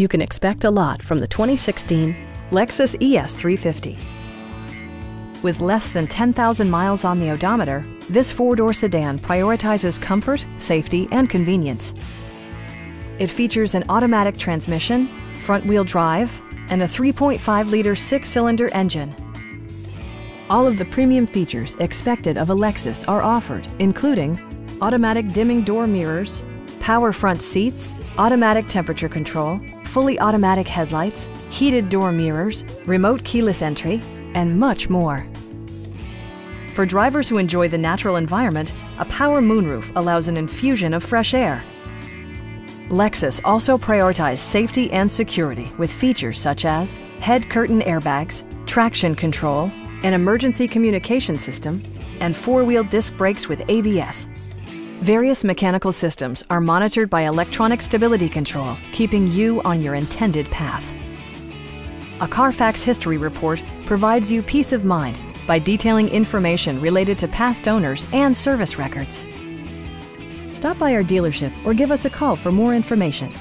You can expect a lot from the 2016 Lexus ES 350. With less than 10,000 miles on the odometer, this four-door sedan prioritizes comfort, safety, and convenience. It features an automatic transmission, front-wheel drive, and a 3.5-liter six-cylinder engine. All of the premium features expected of a Lexus are offered, including automatic dimming door mirrors, power front seats, automatic temperature control, fully automatic headlights, heated door mirrors, remote keyless entry, and much more. For drivers who enjoy the natural environment, a power moonroof allows an infusion of fresh air. Lexus also prioritizes safety and security with features such as head curtain airbags, traction control, an emergency communication system, and four-wheel disc brakes with ABS. Various mechanical systems are monitored by electronic stability control, keeping you on your intended path. A Carfax history report provides you peace of mind by detailing information related to past owners and service records. Stop by our dealership or give us a call for more information.